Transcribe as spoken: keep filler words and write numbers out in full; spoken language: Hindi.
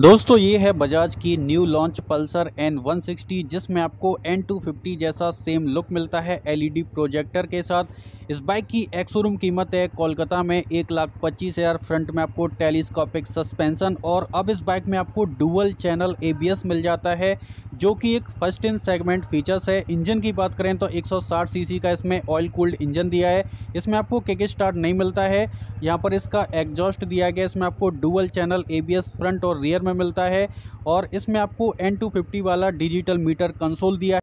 दोस्तों ये है बजाज की new launch Pulsar N one sixty जिसमें आपको एन टू फिफ्टी जैसा सेम लुक मिलता है एलईडी प्रोजेक्टर के साथ। इस बाइक की एक्स शोरूम कीमत है कोलकाता में एक लाख पच्चीस हज़ार। फ्रंट में आपको टेलीस्कोपिक सस्पेंशन और अब इस बाइक में आपको डुअल चैनल एबीएस मिल जाता है जो कि एक फर्स्ट इन सेगमेंट फीचर्स है। इंजन की बात करें तो एक सौ साठ सीसी का इसमें ऑयल कूल्ड इंजन दिया है। इसमें आपको किक स्टार्ट नहीं मिलता है, यहाँ पर इसका एग्जॉस्ट दिया गया। इसमें आपको डुअल चैनल एबीएस फ्रंट और रियर में मिलता है और इसमें आपको एन टू फिफ्टी वाला डिजिटल मीटर कंसोल दिया है।